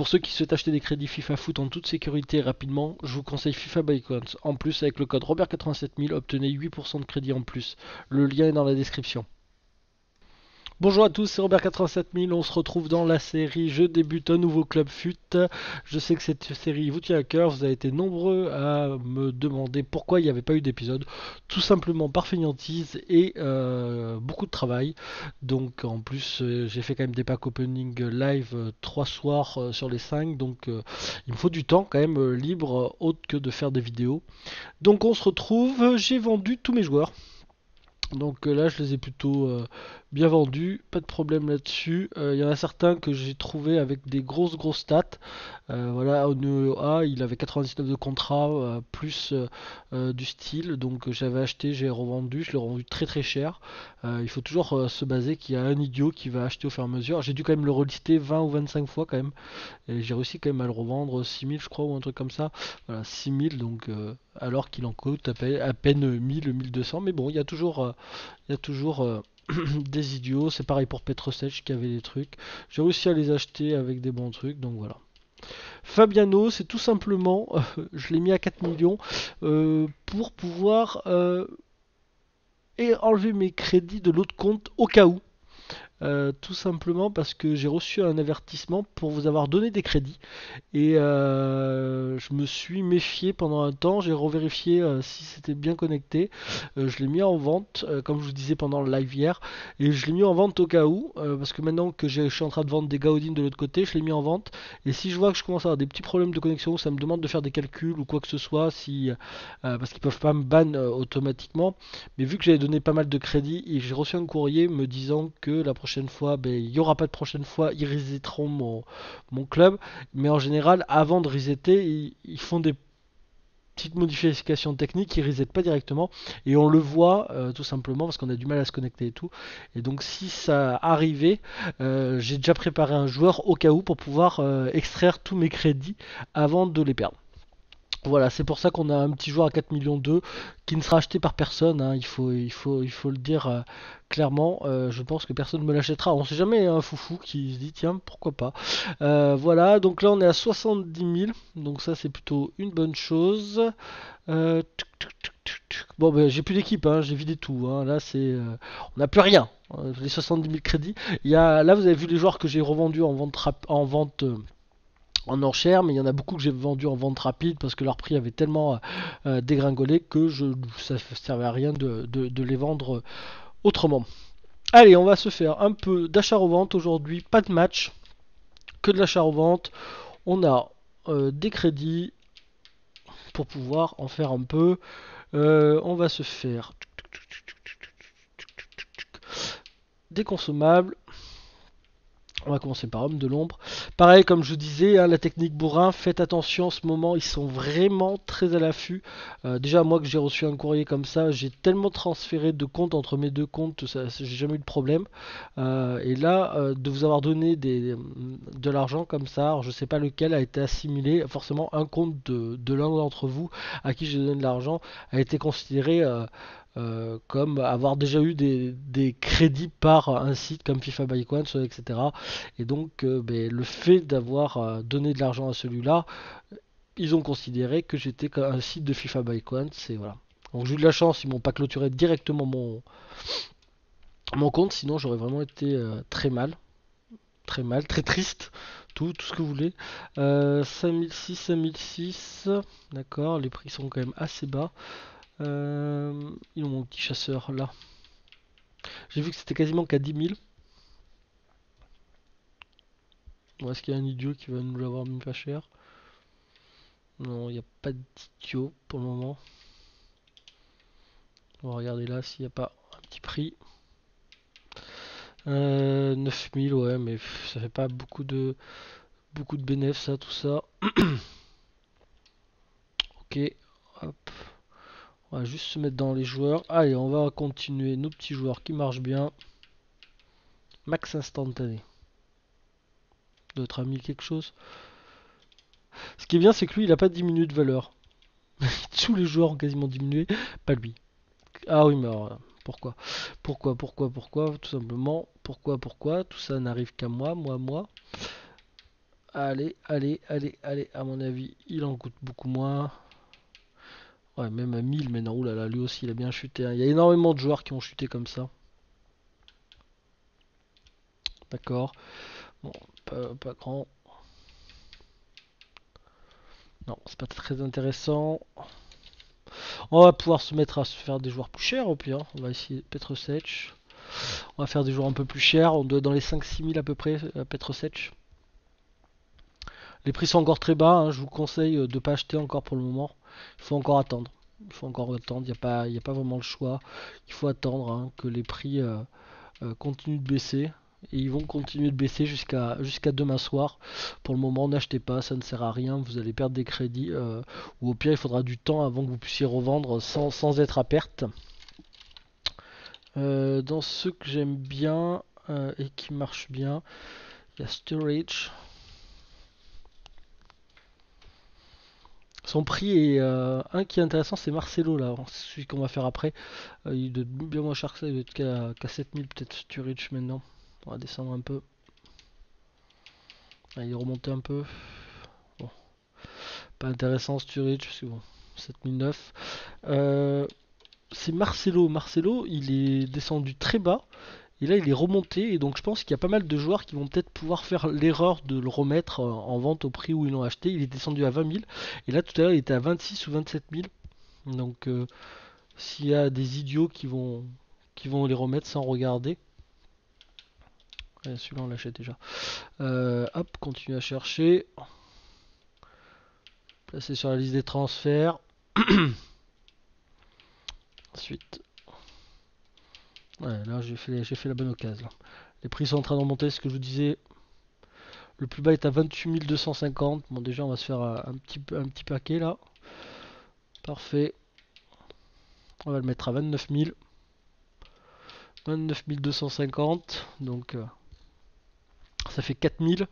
Pour ceux qui souhaitent acheter des crédits FIFA Foot en toute sécurité et rapidement, je vous conseille FIFA By Coins. En plus, avec le code Robert87000, obtenez 8% de crédit en plus. Le lien est dans la description. Bonjour à tous, c'est Robert87000, on se retrouve dans la série Je débute un nouveau club FUT. Je sais que cette série vous tient à cœur, vous avez été nombreux à me demander pourquoi il n'y avait pas eu d'épisode. Tout simplement par fainéantise et beaucoup de travail. Donc en plus j'ai fait quand même des packs opening live 3 soirs sur les 5. Donc il me faut du temps quand même libre, autre que de faire des vidéos. Donc on se retrouve, j'ai vendu tous mes joueurs. Donc là je les ai plutôt bien vendus, pas de problème là-dessus. Il y en a certains que j'ai trouvé avec des grosses stats. Voilà, au niveau A, il avait 99 de contrat, plus du style. Donc j'avais acheté, j'ai revendu, je l'ai revendu très cher. Il faut toujours se baser qu'il y a un idiot qui va acheter au fur et à mesure. J'ai dû quand même le relister 20 ou 25 fois quand même. Et j'ai réussi quand même à le revendre 6000 je crois ou un truc comme ça. Voilà, 6000 donc... alors qu'il en coûte à peine 1000, 1200, mais bon, il y a toujours, des idiots. C'est pareil pour PetroSetch qui avait des trucs. J'ai réussi à les acheter avec des bons trucs, donc voilà. Fabiano, c'est tout simplement, je l'ai mis à 4 millions pour pouvoir enlever mes crédits de l'autre compte au cas où. Tout simplement parce que j'ai reçu un avertissement pour vous avoir donné des crédits et je me suis méfié pendant un temps, j'ai revérifié si c'était bien connecté, je l'ai mis en vente comme je vous disais pendant le live hier et je l'ai mis en vente au cas où parce que maintenant que je suis en train de vendre des gaudines de l'autre côté, je l'ai mis en vente et si je vois que je commence à avoir des petits problèmes de connexion, ça me demande de faire des calculs ou quoi que ce soit si, parce qu'ils peuvent pas me ban automatiquement, mais vu que j'avais donné pas mal de crédits et j'ai reçu un courrier me disant que la prochaine fois, il n'y aura pas de prochaine fois, ils resetteront mon club, mais en général avant de resetter ils font des petites modifications techniques, ils resettent pas directement et on le voit tout simplement parce qu'on a du mal à se connecter et tout, et donc si ça arrivait j'ai déjà préparé un joueur au cas où pour pouvoir extraire tous mes crédits avant de les perdre. Voilà, c'est pour ça qu'on a un petit joueur à 4 millions 2 qui ne sera acheté par personne, hein, il faut le dire clairement, je pense que personne ne me l'achètera, on sait jamais, un foufou qui se dit tiens pourquoi pas. Voilà, donc là on est à 70 000, donc ça c'est plutôt une bonne chose. Bon ben j'ai plus d'équipe, hein, j'ai vidé tout, hein, là c'est... on n'a plus rien, les 70 000 crédits, là vous avez vu les joueurs que j'ai revendus en vente... en enchère, mais il y en a beaucoup que j'ai vendu en vente rapide parce que leur prix avait tellement dégringolé que ça ne servait à rien de les vendre autrement. Allez, on va se faire un peu d'achat-revente aujourd'hui, pas de match, que de l'achat-revente. On a des crédits pour pouvoir en faire un peu. On va se faire des consommables. On va commencer par Homme de l'Ombre. Pareil, comme je vous disais, hein, la technique bourrin, faites attention en ce moment, ils sont vraiment très à l'affût. Déjà, moi que j'ai reçu un courrier comme ça, j'ai tellement transféré de comptes entre mes deux comptes, j'ai jamais eu de problème. Et là, de vous avoir donné de l'argent comme ça, alors je sais pas lequel a été assimilé, forcément un compte de l'un d'entre vous à qui j'ai donné de l'argent a été considéré... comme avoir déjà eu des crédits par un site comme FIFA By Coins, etc. Et donc le fait d'avoir donné de l'argent à celui-là, ils ont considéré que j'étais un site de FIFA By Coins. Et voilà. Donc j'ai eu de la chance, ils m'ont pas clôturé directement mon compte, sinon j'aurais vraiment été très mal, très triste, tout ce que vous voulez. 5006, d'accord, les prix sont quand même assez bas. Ils ont mon petit chasseur là. J'ai vu que c'était quasiment qu'à 10 000. Bon, est-ce qu'il y a un idiot qui va nous l'avoir mis pas cher? Non, il n'y a pas d'idiot pour le moment. On va regarder là s'il n'y a pas un petit prix. 9000, ouais, mais ça fait pas beaucoup de bénéfices, ça, tout ça. Ok, hop. On va juste se mettre dans les joueurs. Allez, on va continuer nos petits joueurs qui marchent bien. Max instantané. D'autres amis quelque chose. Ce qui est bien, c'est que lui, il a pas diminué de valeur. Tous les joueurs ont quasiment diminué. Pas lui. Ah oui, mais alors, pourquoi? Tout simplement, pourquoi? Tout ça n'arrive qu'à moi. Allez, allez, allez, allez. À mon avis, il en coûte beaucoup moins. Ouais, même à 1000 maintenant. Oulala, lui aussi, il a bien chuté. Hein. Il y a énormément de joueurs qui ont chuté comme ça. D'accord. Bon, pas grand. Non, c'est pas très intéressant. On va pouvoir se mettre à se faire des joueurs plus chers au pire. On va essayer PetroSetch. On va faire des joueurs un peu plus chers. On doit être dans les 5-6 000 à peu près à PetroSetch. Les prix sont encore très bas. Hein. Je vous conseille de ne pas acheter encore pour le moment. Il faut encore attendre. Il faut encore attendre. Il n'y a pas vraiment le choix. Il faut attendre hein, que les prix continuent de baisser. Et ils vont continuer de baisser jusqu'à demain soir. Pour le moment, n'achetez pas, ça ne sert à rien. Vous allez perdre des crédits. Ou au pire, il faudra du temps avant que vous puissiez revendre sans être à perte. Dans ceux que j'aime bien et qui marchent bien, il y a Sturridge. Son prix est un qui est intéressant, c'est Marcelo là, celui qu'on va faire après. Il doit être bien moins cher que ça, il doit être qu'à 7000 peut-être Sturridge maintenant. On va descendre un peu. Allez, remonter un peu. Bon. Pas intéressant Sturridge, parce que bon, 7009. C'est Marcelo. Marcelo, il est descendu très bas. Et là, il est remonté. Et donc, je pense qu'il y a pas mal de joueurs qui vont peut-être pouvoir faire l'erreur de le remettre en vente au prix où ils l'ont acheté. Il est descendu à 20 000. Et là, tout à l'heure, il était à 26 ou 27 000. Donc, s'il y a des idiots qui vont les remettre sans regarder. Celui-là on l'achète déjà. Hop, continue à chercher. Placé sur la liste des transferts. Ensuite. Ouais, là j'ai fait la bonne occasion. Là. Les prix sont en train de remonter, ce que je vous disais. Le plus bas est à 28 250. Bon déjà on va se faire un petit paquet là. Parfait. On va le mettre à 29 000. 29 250. Donc... ça fait 4000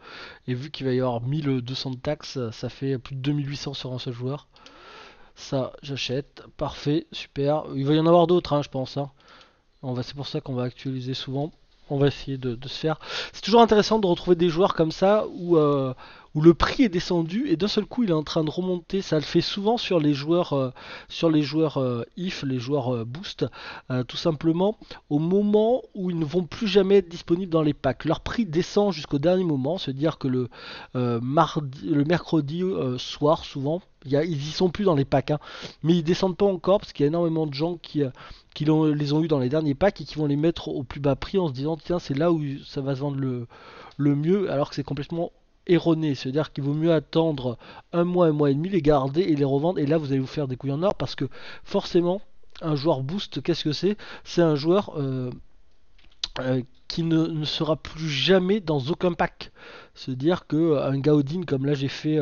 et vu qu'il va y avoir 1200 de taxes, ça fait plus de 2800 sur un seul joueur. Ça, j'achète. Parfait, super. Il va y en avoir d'autres, hein, je pense. Hein. C'est pour ça qu'on va actualiser souvent. On va essayer de se faire. C'est toujours intéressant de retrouver des joueurs comme ça où le prix est descendu et d'un seul coup il est en train de remonter. Ça le fait souvent sur les joueurs if, les joueurs boost, tout simplement au moment où ils ne vont plus jamais être disponibles dans les packs. Leur prix descend jusqu'au dernier moment, c'est-à-dire que le mercredi soir souvent. Ils y sont plus dans les packs, hein. Mais ils descendent pas encore parce qu'il y a énormément de gens qui les ont eu dans les derniers packs et qui vont les mettre au plus bas prix en se disant tiens c'est là où ça va se vendre le mieux, alors que c'est complètement erroné, c'est-à-dire qu'il vaut mieux attendre un mois et demi, les garder et les revendre et là vous allez vous faire des couilles en or parce que forcément un joueur boost, qu'est-ce que c'est? C'est un joueur qui ne sera plus jamais dans aucun pack. C'est-à-dire qu'un Gaudin, comme là j'ai fait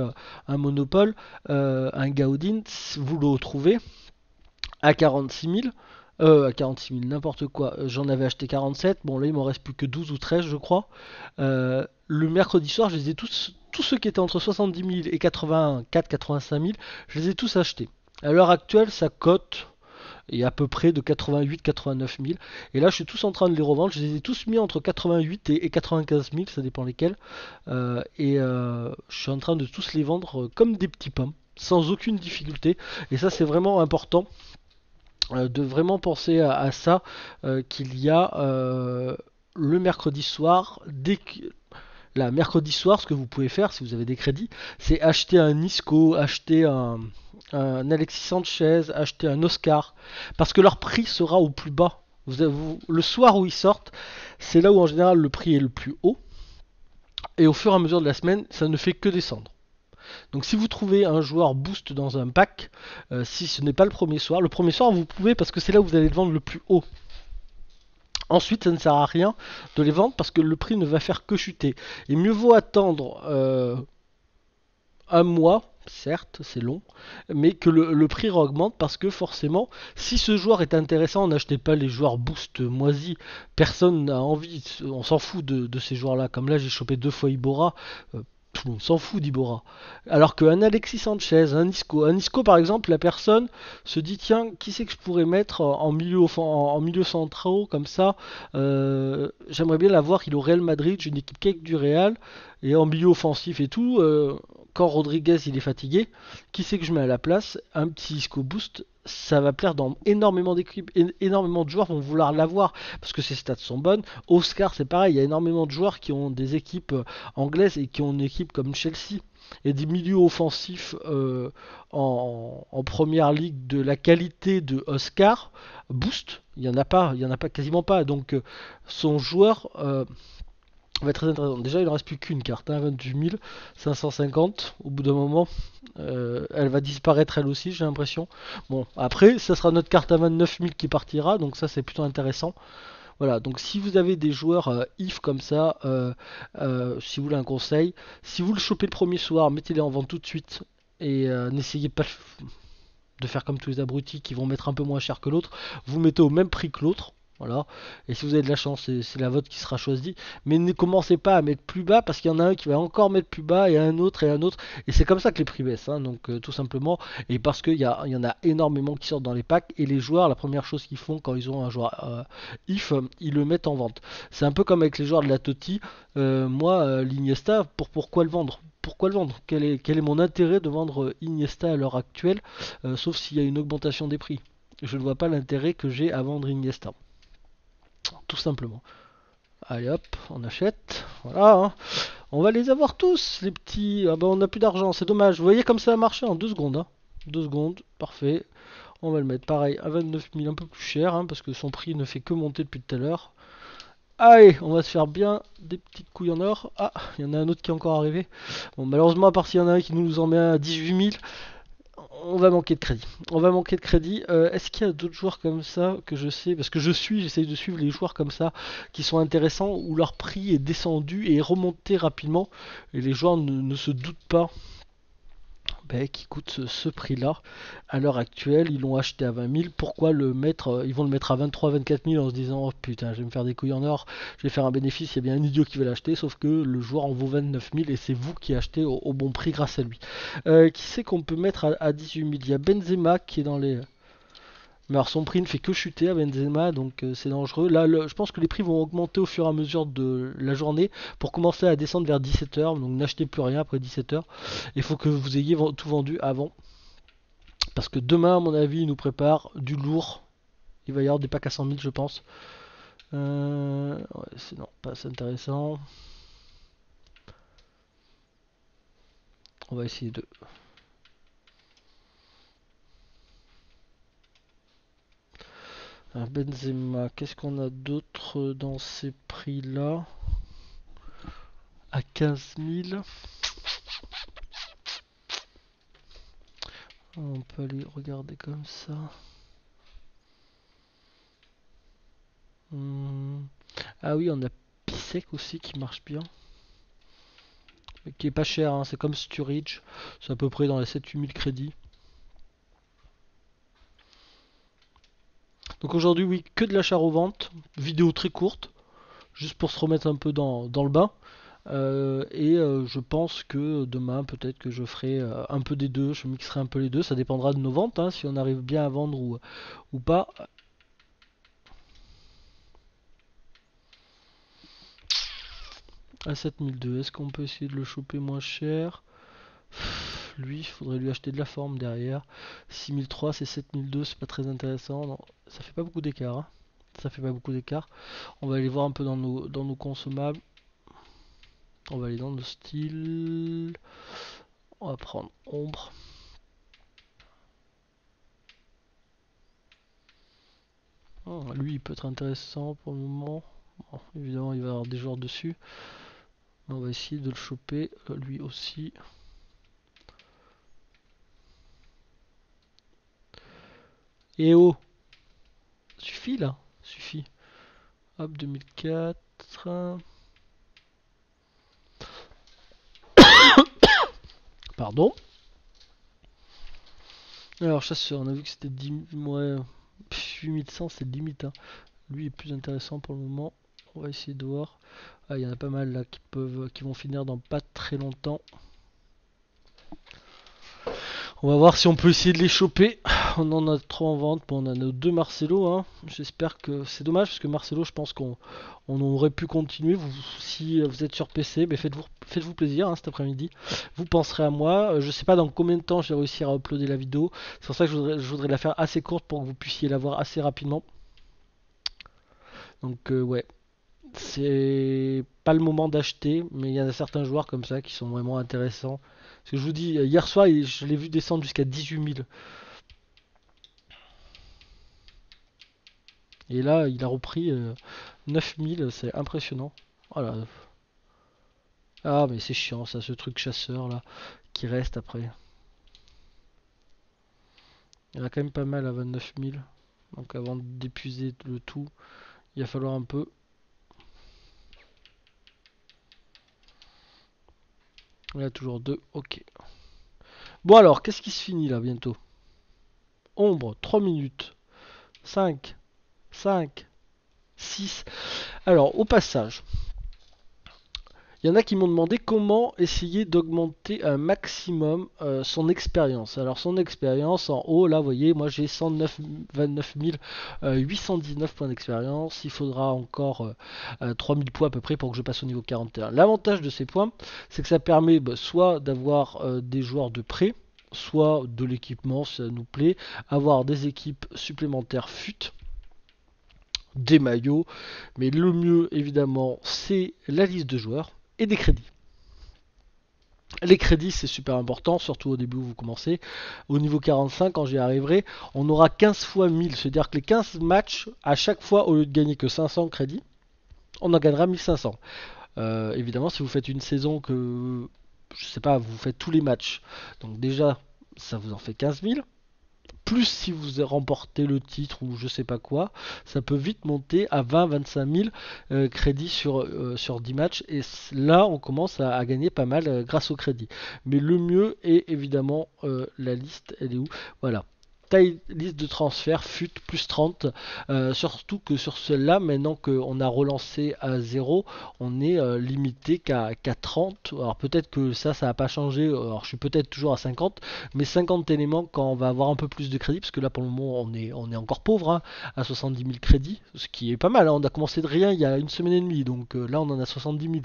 un monopole, un Gaudin, vous le retrouvez à 46 000, n'importe quoi. J'en avais acheté 47, bon là il m'en reste plus que 12 ou 13 je crois. Le mercredi soir, je les ai tous ceux qui étaient entre 70 000 et 85 000, je les ai tous achetés. À l'heure actuelle, ça cote... et à peu près de 88 000, 89 000. Et là je suis tous en train de les revendre. Je les ai tous mis entre 88 et 95 000. Ça dépend lesquels. Je suis en train de tous les vendre comme des petits pains. Sans aucune difficulté. Et ça c'est vraiment important. De vraiment penser à ça. Qu'il y a le mercredi soir. Dès que... Là mercredi soir ce que vous pouvez faire si vous avez des crédits. C'est acheter un Isco. Acheter un Alexis Sanchez, acheter un Oscar, parce que leur prix sera au plus bas. Le soir où ils sortent, c'est là où en général le prix est le plus haut, et au fur et à mesure de la semaine, ça ne fait que descendre. Donc si vous trouvez un joueur boost dans un pack, si ce n'est pas le premier soir vous pouvez, parce que c'est là où vous allez le vendre le plus haut. Ensuite, ça ne sert à rien de les vendre, parce que le prix ne va faire que chuter. Et mieux vaut attendre un mois, certes c'est long, mais que le prix augmente, parce que forcément si ce joueur est intéressant, n'achetez pas les joueurs boost moisis, personne n'a envie, on s'en fout de ces joueurs là, comme là j'ai chopé 2 fois Ibora, Tout le monde s'en fout d'Ibora. Alors qu'un Alexis Sanchez, un Isco par exemple, la personne se dit tiens, qui c'est que je pourrais mettre en milieu central comme ça, j'aimerais bien l'avoir, il est au Real Madrid, j'ai une équipe cake du Real, et en milieu offensif et tout, quand Rodriguez il est fatigué, qui c'est que je mets à la place? Un petit Isco boost, ça va plaire dans énormément d'équipes, énormément de joueurs vont vouloir l'avoir parce que ses stats sont bonnes. Oscar c'est pareil, il y a énormément de joueurs qui ont des équipes anglaises et qui ont une équipe comme Chelsea et des milieux offensifs en première ligue de la qualité de Oscar boost, il y en a pas quasiment pas, donc son joueur va être très intéressant. Déjà il ne reste plus qu'une carte, hein, 28 550, au bout d'un moment elle va disparaître elle aussi j'ai l'impression. Bon après ça sera notre carte à 29 000 qui partira, donc ça c'est plutôt intéressant. Voilà, donc si vous avez des joueurs if comme ça, si vous voulez un conseil, si vous le chopez le premier soir, mettez-les en vente tout de suite et n'essayez pas de faire comme tous les abrutis qui vont mettre un peu moins cher que l'autre, vous mettez au même prix que l'autre. Voilà, et si vous avez de la chance, c'est la vote qui sera choisie, mais ne commencez pas à mettre plus bas parce qu'il y en a un qui va encore mettre plus bas et un autre et un autre, et c'est comme ça que les prix baissent, hein, donc tout simplement, et parce qu'il y en a énormément qui sortent dans les packs, et les joueurs, la première chose qu'ils font quand ils ont un joueur if, ils le mettent en vente. C'est un peu comme avec les joueurs de la Totti, moi, l'Iniesta, pourquoi le vendre ? Quel est mon intérêt de vendre Iniesta à l'heure actuelle, sauf s'il y a une augmentation des prix. Je ne vois pas l'intérêt que j'ai à vendre Iniesta. Tout simplement. Allez hop, on achète. Voilà. Hein. On va les avoir tous, les petits. Ah ben on n'a plus d'argent, c'est dommage. Vous voyez comme ça a marché en 2 secondes. Hein. 2 secondes, parfait. On va le mettre pareil à 29 000, un peu plus cher, hein, parce que son prix ne fait que monter depuis tout à l'heure. Allez, on va se faire bien des petites couilles en or. Ah, il y en a un autre qui est encore arrivé. Bon, malheureusement, à part s'il y en a un qui nous en met à 18 000. On va manquer de crédit. Est-ce qu'il y a d'autres joueurs comme ça que je sais? Parce que j'essaye de suivre les joueurs comme ça qui sont intéressants, où leur prix est descendu et est remonté rapidement. Et les joueurs ne se doutent pas qui coûte ce prix là à l'heure actuelle. Ils l'ont acheté à 20 000, pourquoi le mettre, ils vont le mettre à 23 000, 24 000 en se disant oh putain je vais me faire des couilles en or, je vais faire un bénéfice, il y a bien un idiot qui va l'acheter, sauf que le joueur en vaut 29 000 et c'est vous qui achetez au bon prix grâce à lui. Qui c'est qu'on peut mettre à 18 000? Il y a Benzema qui est dans les... Mais alors son prix ne fait que chuter à Benzema, donc c'est dangereux. Là, je pense que les prix vont augmenter au fur et à mesure de la journée pour commencer à descendre vers 17 h. Donc n'achetez plus rien après 17 h. Il faut que vous ayez tout vendu avant. Parce que demain, à mon avis, il nous prépare du lourd. Il va y avoir des packs à 100 000, je pense. Ouais, c'est non, pas intéressant. On va essayer de... Benzema, qu'est-ce qu'on a d'autre dans ces prix là à 15 000? On peut aller regarder comme ça. Ah oui, on a Pisek aussi qui marche bien, mais qui est pas cher, hein. C'est comme Sturridge, c'est à peu près dans les 7 000 à 8 000 crédits. Donc aujourd'hui, oui, que de l'achat-revente, vidéo très courte, juste pour se remettre un peu dans le bain. Je pense que demain, peut-être que je ferai un peu des deux, je mixerai un peu les deux, ça dépendra de nos ventes, hein, si on arrive bien à vendre ou pas. À 7002, est-ce qu'on peut essayer de le choper moins cher ? Lui, il faudrait lui acheter de la forme derrière. 6003, c'est 7002, c'est pas très intéressant. Non, ça fait pas beaucoup d'écart, hein. Ça fait pas beaucoup d'écart. On va aller voir un peu dans nos consommables. On va aller dans nos styles. On va prendre ombre. Oh, lui, il peut être intéressant pour le moment. Bon, évidemment, il va y avoir des joueurs dessus. On va essayer de le choper lui aussi. Et oh, suffit là, suffit. Hop, 2004. Pardon. Alors, chasseur, on a vu que c'était 10 000, ouais, 8100, c'est limite. Hein. Lui est plus intéressant pour le moment. ouais, ici dehors. Ah, il y en a pas mal là qui peuvent, qui vont finir dans pas très longtemps. On va voir si on peut essayer de les choper. On en a trop en vente. Bon, on a nos deux Marcelo. Hein. J'espère que c'est dommage parce que Marcelo, je pense qu'on aurait pu continuer. Vous, si vous êtes sur PC, mais faites-vous plaisir hein, cet après-midi. Vous penserez à moi. Je sais pas dans combien de temps je vais réussir à uploader la vidéo. C'est pour ça que je voudrais la faire assez courte pour que vous puissiez la voir assez rapidement. Donc ouais, c'est pas le moment d'acheter, mais il y en a certains joueurs comme ça qui sont vraiment intéressants. Parce que je vous dis, hier soir, je l'ai vu descendre jusqu'à 18 000. Et là, il a repris 9 000, c'est impressionnant. Voilà. Ah, mais c'est chiant ça, ce truc chasseur là, qui reste après. Il y en a quand même pas mal à 29 000. Donc avant d'épuiser le tout, il va falloir un peu... Là toujours 2, ok. Bon alors, qu'est-ce qui se finit là bientôt? Ombre, 3 minutes. 5, 5, 6. Alors au passage, il y en a qui m'ont demandé comment essayer d'augmenter un maximum son expérience. Alors son expérience en haut, là vous voyez, moi j'ai 129 819 points d'expérience. Il faudra encore 3000 points à peu près pour que je passe au niveau 41. L'avantage de ces points, c'est que ça permet bah, soit d'avoir des joueurs de prêt, soit de l'équipement si ça nous plaît, avoir des équipes supplémentaires FUT, des maillots. Mais le mieux évidemment, c'est la liste de joueurs. Et des crédits. Les crédits, c'est super important, surtout au début où vous commencez. Au niveau 45, quand j'y arriverai, on aura 15 fois 1000. C'est-à-dire que les 15 matchs, à chaque fois, au lieu de gagner que 500 crédits, on en gagnera 1500. Évidemment, si vous faites une saison que, je sais pas, vous faites tous les matchs. Donc déjà, ça vous en fait 15 000. Plus si vous remportez le titre ou je sais pas quoi, ça peut vite monter à 20-25 000 crédits sur 10 matchs. Et là, on commence à gagner pas mal grâce au crédit. Mais le mieux est évidemment la liste, elle est où? Voilà. Taille liste de transfert FUT plus 30. Surtout que sur celle-là, maintenant qu'on a relancé à 0, on est limité qu'à 30. Alors peut-être que ça n'a pas changé. Alors je suis peut-être toujours à 50, mais 50 éléments quand on va avoir un peu plus de crédit, parce que là pour le moment on est encore pauvre hein, à 70 000 crédits, ce qui est pas mal. Hein. On a commencé de rien il y a une semaine et demie, donc là on en a 70 000.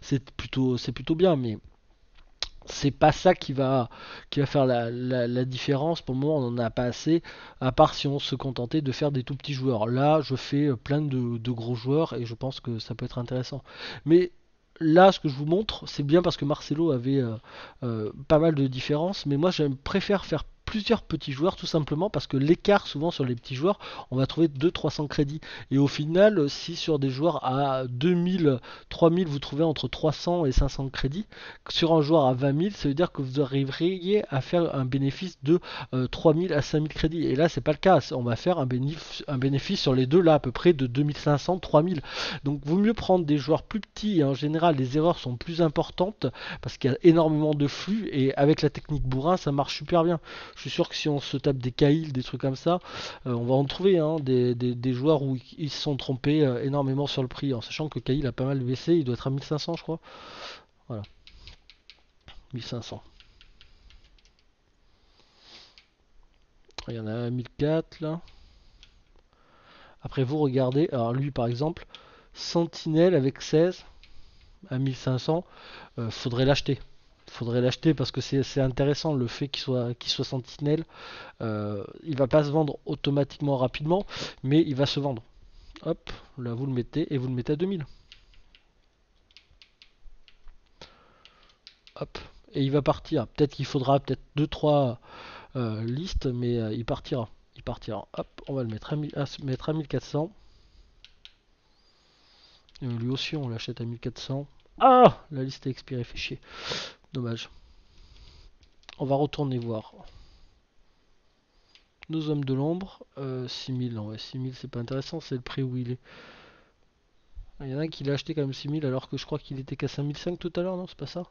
C'est plutôt bien, mais c'est pas ça qui va faire la différence. Pour le moment, on n'en a pas assez, à part si on se contentait de faire des tout petits joueurs. Là, je fais plein de gros joueurs et je pense que ça peut être intéressant. Mais là, ce que je vous montre, c'est bien parce que Marcelo avait pas mal de différences. Mais moi, je préfère faire plusieurs petits joueurs, tout simplement parce que l'écart souvent sur les petits joueurs, on va trouver 200-300 crédits, et au final si sur des joueurs à 2000-3000 vous trouvez entre 300 et 500 crédits, sur un joueur à 20 000, ça veut dire que vous arriveriez à faire un bénéfice de 3000 à 5000 crédits, et là c'est pas le cas. On va faire un bénéfice sur les deux là à peu près de 2500-3000. Donc vaut mieux prendre des joueurs plus petits, et en général les erreurs sont plus importantes parce qu'il y a énormément de flux, et avec la technique bourrin ça marche super bien. Je suis sûr que si on se tape des Kaíl, des trucs comme ça, on va en trouver hein, des joueurs où ils se sont trompés énormément sur le prix, en sachant que Kaíl a pas mal baissé, il doit être à 1500 je crois. Voilà. 1500. Il y en a 1400 là. Après vous regardez, alors lui par exemple, Sentinelle avec 16 à 1500, faudrait l'acheter. Faudrait l'acheter parce que c'est intéressant le fait qu'il soit sentinelle. Il va pas se vendre automatiquement rapidement, mais il va se vendre. Hop, là vous le mettez et vous le mettez à 2000. Hop, et il va partir. Peut-être qu'il faudra peut-être 2-3 listes, mais il partira. Il partira. Hop, on va le mettre à 1400. Et lui aussi on l'achète à 1400. Ah, la liste est expirée, fait chier. Dommage. On va retourner voir nos hommes de l'ombre. 6000, non, ouais, 6000 c'est pas intéressant, c'est le prix où il est. Il y en a un qui l'a acheté quand même 6000 alors que je crois qu'il était qu'à 5005 tout à l'heure, non, c'est pas ça.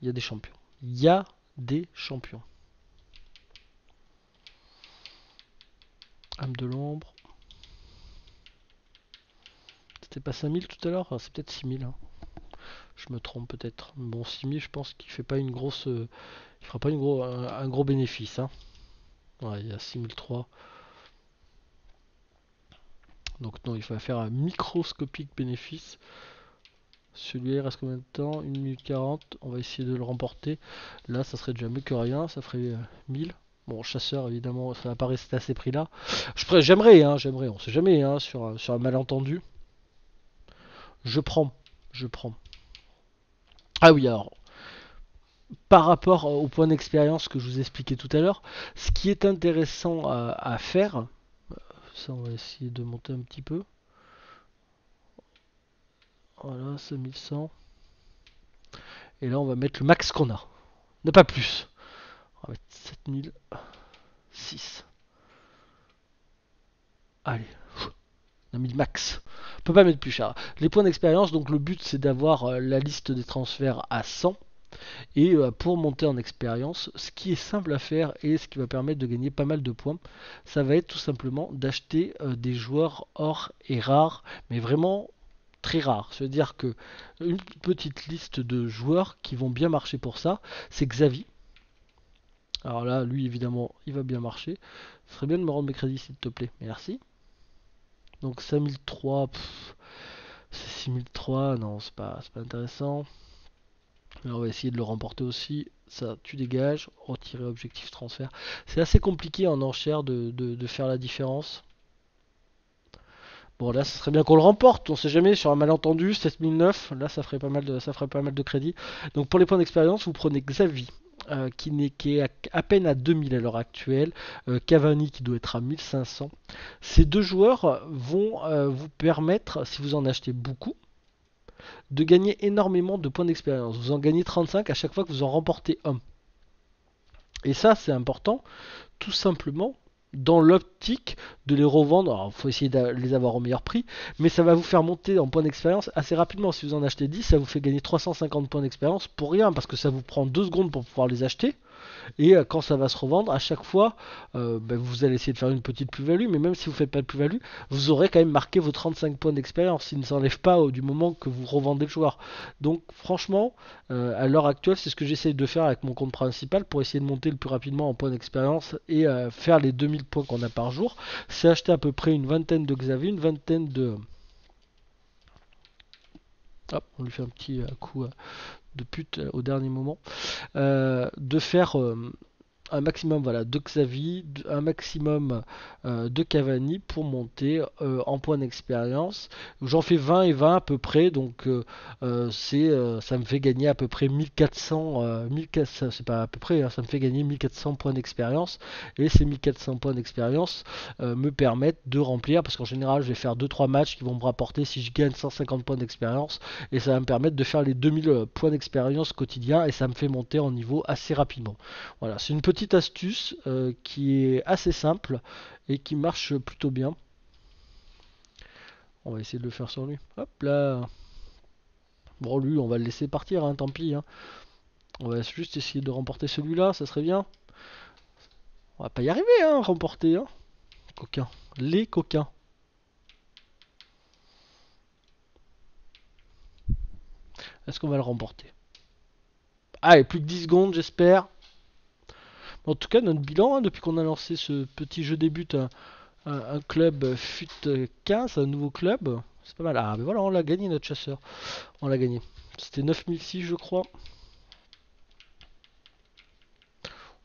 Il y a des champions. Il y a des champions. Âme de l'ombre. C'était pas 5000 tout à l'heure, enfin, c'est peut-être 6000. Hein. Je me trompe peut-être. Bon, 6000, je pense qu'il fait pas une grosse, il fera pas une un gros bénéfice. Hein. Ouais, il y a 6003. Donc non, il va faire un microscopique bénéfice. Celui-là, il reste combien de temps? 1 minute 40. On va essayer de le remporter. Là, ça serait déjà mieux que rien. Ça ferait 1000. Bon, chasseur, évidemment, ça va pas rester à ces prix-là. J'aimerais, hein, j'aimerais. On sait jamais, hein, sur un malentendu. Je prends. Je prends. Ah oui, alors... Par rapport au point d'expérience que je vous expliquais tout à l'heure, ce qui est intéressant à faire... Ça, on va essayer de monter un petit peu. Voilà, 5100. Et là, on va mettre le max qu'on a. Ne pas plus. On va mettre 7006. Allez. On a mis le max. On peut pas mettre plus cher. Les points d'expérience, donc le but, c'est d'avoir la liste des transferts à 100. Et pour monter en expérience, ce qui est simple à faire et ce qui va permettre de gagner pas mal de points, ça va être tout simplement d'acheter des joueurs or et rares, mais vraiment très rares. C'est-à-dire que une petite liste de joueurs qui vont bien marcher pour ça, c'est Xavi. Alors là, lui évidemment, il va bien marcher. Ce serait bien de me rendre mes crédits s'il te plaît, merci. Donc 5003, c'est 6003, non, c'est pas intéressant. Alors on va essayer de le remporter aussi, ça tu dégages, retirer objectif transfert. C'est assez compliqué en enchère de faire la différence. Bon là ce serait bien qu'on le remporte, on sait jamais, sur un malentendu, 7009, là ça ferait pas mal de crédit. Donc pour les points d'expérience, vous prenez Xavi, qui est à peine à 2000 à l'heure actuelle, Cavani qui doit être à 1500. Ces deux joueurs vont vous permettre, si vous en achetez beaucoup, de gagner énormément de points d'expérience. Vous en gagnez 35 à chaque fois que vous en remportez un. Et ça, c'est important, tout simplement, dans l'optique de les revendre. Alors, il faut essayer de les avoir au meilleur prix, mais ça va vous faire monter en points d'expérience assez rapidement. Si vous en achetez 10, ça vous fait gagner 350 points d'expérience pour rien, parce que ça vous prend 2 secondes pour pouvoir les acheter. Et quand ça va se revendre, à chaque fois, vous allez essayer de faire une petite plus-value, mais même si vous ne faites pas de plus-value, vous aurez quand même marqué vos 35 points d'expérience. Ils ne s'enlèvent pas du moment que vous revendez le joueur. Donc franchement, à l'heure actuelle, c'est ce que j'essaye de faire avec mon compte principal pour essayer de monter le plus rapidement en points d'expérience et faire les 2000 points qu'on a par jour. C'est acheter à peu près une vingtaine de Xavier, une vingtaine de... Hop, on lui fait un petit coup... de pute au dernier moment, de faire un maximum voilà, de Xavi, un maximum de Cavani pour monter en points d'expérience. J'en fais 20 et 20 à peu près, donc ça me fait gagner à peu près 1400, c'est pas à peu près, hein, ça me fait gagner 1400 points d'expérience, et ces 1400 points d'expérience me permettent de remplir, parce qu'en général je vais faire 2-3 matchs qui vont me rapporter, si je gagne 150 points d'expérience, et ça va me permettre de faire les 2000 points d'expérience quotidien, et ça me fait monter en niveau assez rapidement. Voilà, c'est une petite astuce qui est assez simple et qui marche plutôt bien. On va essayer de le faire sur lui. Hop là. Bon lui on va le laisser partir hein, tant pis hein. On va juste essayer de remporter celui-là, ça serait bien. On va pas y arriver hein, remporter hein. Coquin, les coquins. Est-ce qu'on va le remporter? Allez, plus que 10 secondes j'espère. En tout cas, notre bilan, hein, depuis qu'on a lancé ce petit jeu début, un club FUT 15, un nouveau club, c'est pas mal. Ah, mais voilà, on l'a gagné notre chasseur. On l'a gagné. C'était 9006, je crois.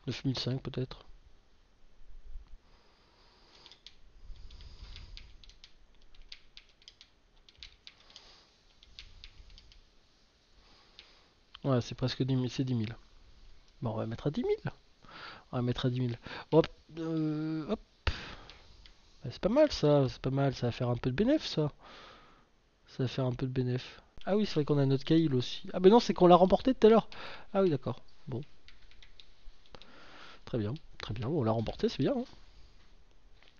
9005, peut-être. Ouais, c'est presque 10 000, c'est 10 000. Bon, on va mettre à 10 000. On va mettre à 10 000. Hop, hop. C'est pas mal ça, c'est pas mal. Ça va faire un peu de bénéf ça. Ça va faire un peu de bénéf. Ah oui, c'est vrai qu'on a notre Kaíl aussi. Ah ben non, c'est qu'on l'a remporté tout à l'heure. Ah oui, d'accord. Bon. Très bien, très bien. On l'a remporté, c'est bien. Hein.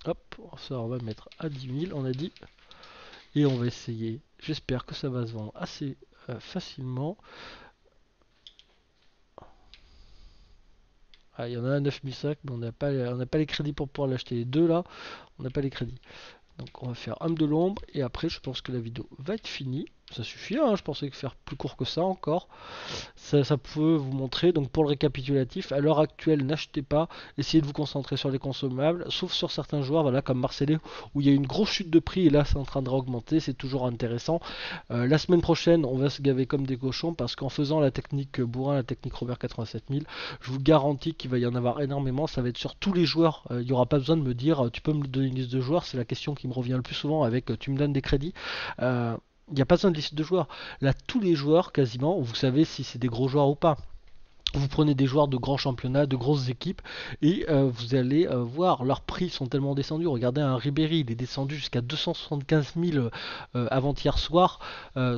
Hop, ça on va mettre à 10 000, on a dit. Et on va essayer. J'espère que ça va se vendre assez facilement. Ah, il y en a un 9005, mais on n'a pas les crédits pour pouvoir l'acheter. Les deux là, on n'a pas les crédits. Donc on va faire âme de l'ombre et après je pense que la vidéo va être finie. Ça suffit, hein, je pensais que faire plus court que ça encore. Ça peut vous montrer. Donc pour le récapitulatif, à l'heure actuelle, n'achetez pas. Essayez de vous concentrer sur les consommables, sauf sur certains joueurs, voilà, comme Marcelo, où il y a une grosse chute de prix et là c'est en train de réaugmenter, c'est toujours intéressant. La semaine prochaine, on va se gaver comme des cochons parce qu'en faisant la technique bourrin, la technique Robert87000, je vous garantis qu'il va y en avoir énormément. Ça va être sur tous les joueurs. Il n'y aura pas besoin de me dire, tu peux me donner une liste de joueurs, c'est la question qui me revient le plus souvent avec tu me donnes des crédits. Il n'y a pas besoin de liste de joueurs. Là, tous les joueurs, quasiment, vous savez si c'est des gros joueurs ou pas. Vous prenez des joueurs de grands championnats, de grosses équipes, et vous allez voir, leurs prix sont tellement descendus. Regardez un Ribéry, il est descendu jusqu'à 275 000 avant-hier soir.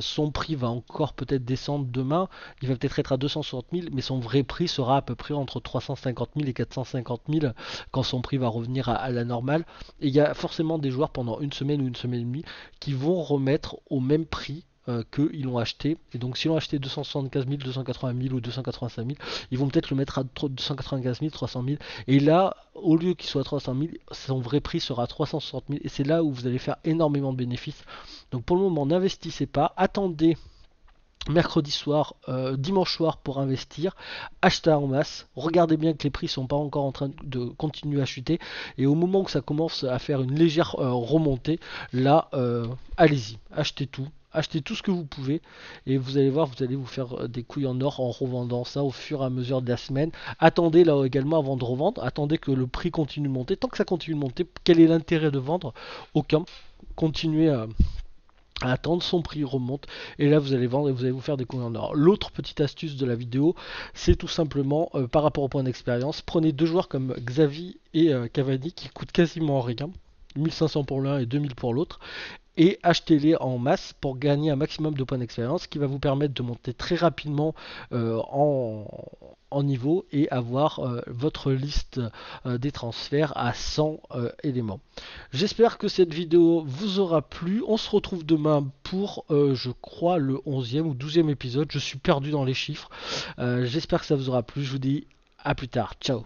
Son prix va encore peut-être descendre demain. Il va peut-être être à 260 000, mais son vrai prix sera à peu près entre 350 000 et 450 000 quand son prix va revenir à la normale. Et il y a forcément des joueurs pendant une semaine ou une semaine et demie qui vont remettre au même prix qu'ils l'ont acheté, et donc si l'ont acheté 275 000, 280 000 ou 285 000, ils vont peut-être le mettre à 295 000, 300 000, et là, au lieu qu'il soit à 300 000, son vrai prix sera à 360 000, et c'est là où vous allez faire énormément de bénéfices. Donc pour le moment, n'investissez pas, attendez mercredi soir, dimanche soir pour investir, achetez en masse, regardez bien que les prix sont pas encore en train de continuer à chuter, et au moment où ça commence à faire une légère remontée, là, allez-y, achetez tout ce que vous pouvez et vous allez voir, vous allez vous faire des couilles en or en revendant ça au fur et à mesure de la semaine. Attendez là également avant de revendre, attendez que le prix continue de monter. Tant que ça continue de monter, quel est l'intérêt de vendre? Aucun. Continuez à attendre, son prix remonte et là vous allez vendre et vous allez vous faire des couilles en or. L'autre petite astuce de la vidéo, c'est tout simplement par rapport au point d'expérience, prenez deux joueurs comme Xavi et Cavani qui coûtent quasiment rien, 1500 pour l'un et 2000 pour l'autre, et achetez-les en masse pour gagner un maximum de points d'expérience qui va vous permettre de monter très rapidement en niveau et avoir votre liste des transferts à 100 éléments. J'espère que cette vidéo vous aura plu. On se retrouve demain pour, je crois, le 11e ou 12e épisode. Je suis perdu dans les chiffres. J'espère que ça vous aura plu. Je vous dis à plus tard. Ciao.